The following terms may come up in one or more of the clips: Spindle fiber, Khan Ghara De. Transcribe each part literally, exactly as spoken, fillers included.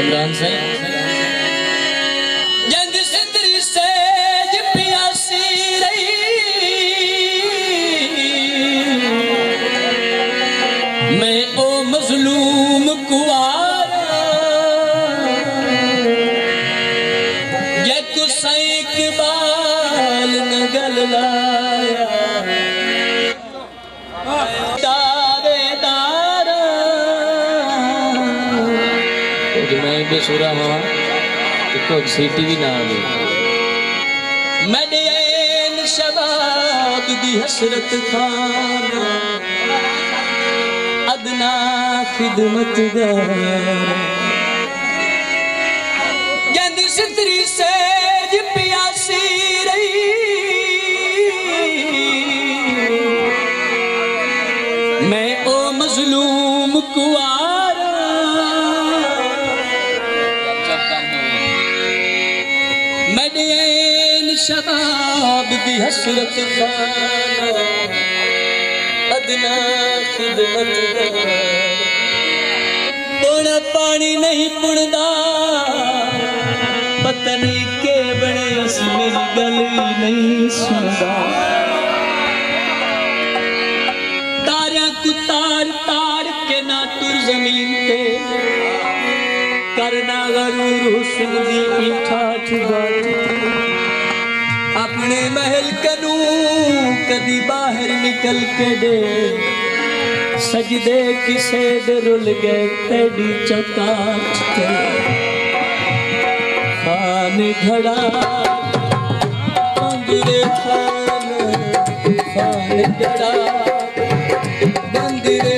इमरान सिंह सूरा हुआ कुछ सीटी भी ना आवे। मैंने ऐन शबाब दी हसरत खाना अदना खिदमत गंदी सितरी से प्यासी रही मैं ओ मजलूम कुआ शराब दी हसरत अदना खिदमत पुना पानी नहीं पुनदा पता नहीं के बने मेरी गल नहीं सुनदा तारा को तार तार के ना तुर जमीन पे करना गरूर हुस्न दी ठाठ बात अपने महल कनू कदी बाहर निकल के दे सजदे किसे दे रुल गए तेरी चकाट के खान घड़ा बंदरे खान खान घड़ा बंदरे खान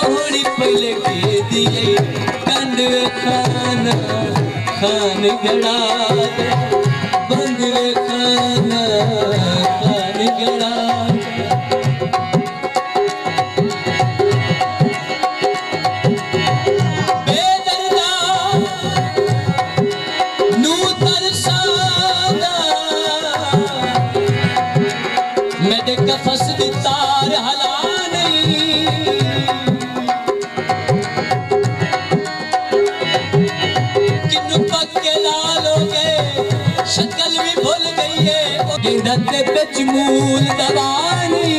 खबड़ी पल के दिए कंदवे खाना खान घड़ा दे बंदवे खाना खान घड़ा बेदर्दा नू तरसादा मैं दे कफस दी तार हला नहीं शक्ल भी भूल गई है गिरदत पे चमूल दबानी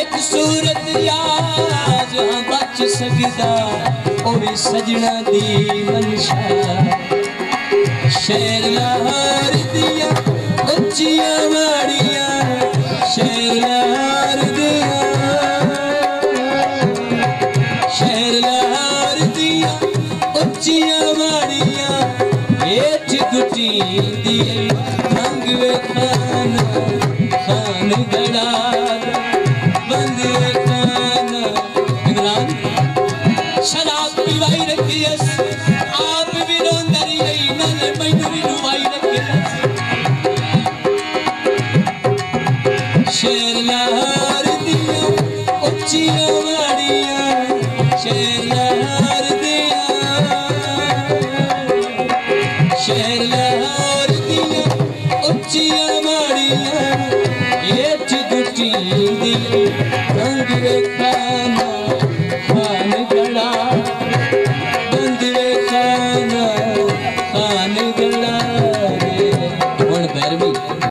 एक सूरत याद जहाँ बच सकदा ओ भी सजना दी मंशा शेर लहर दिया उच्चिया माड़िया शेर लहर दिया शेर लहर दिया उच्चिया माड़िया दिए मंगवे खाना खान घड़ा बंदवे खाना इमरान शराब पिलवाई रखी है आप भी रोंदा रही मैंने मैनू भी रुवाई रखी है शेर लहर दिया उच्चिया माड़िया शेर लहर दिया शेर लहर दिया उच्चिया माड़िया ये चिट्टी दी रंग खाना।